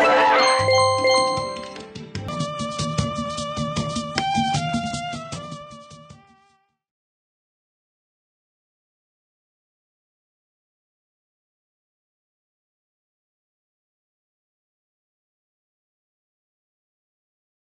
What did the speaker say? Uh-oh.